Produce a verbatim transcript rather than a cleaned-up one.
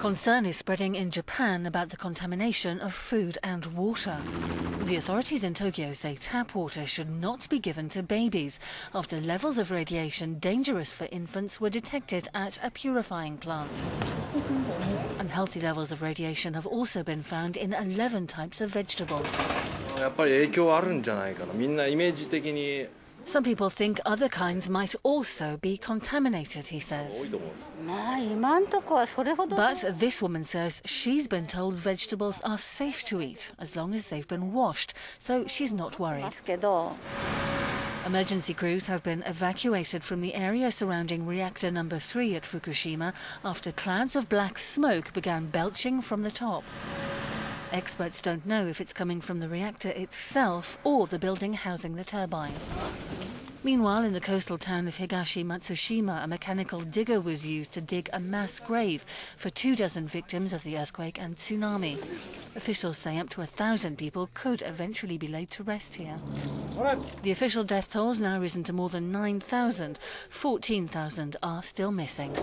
Concern is spreading in Japan about the contamination of food and water. The authorities in Tokyo say tap water should not be given to babies after levels of radiation dangerous for infants were detected at a purifying plant. Unhealthy levels of radiation have also been found in eleven types of vegetables. Some people think other kinds might also be contaminated, he says. But this woman says she's been told vegetables are safe to eat as long as they've been washed, so she's not worried. Emergency crews have been evacuated from the area surrounding reactor number three at Fukushima after clouds of black smoke began belching from the top. Experts don't know if it's coming from the reactor itself or the building housing the turbine. Meanwhile, in the coastal town of Higashi Matsushima, a mechanical digger was used to dig a mass grave for two dozen victims of the earthquake and tsunami. Officials say up to a thousand people could eventually be laid to rest here. The official death toll has now risen to more than nine thousand. fourteen thousand are still missing.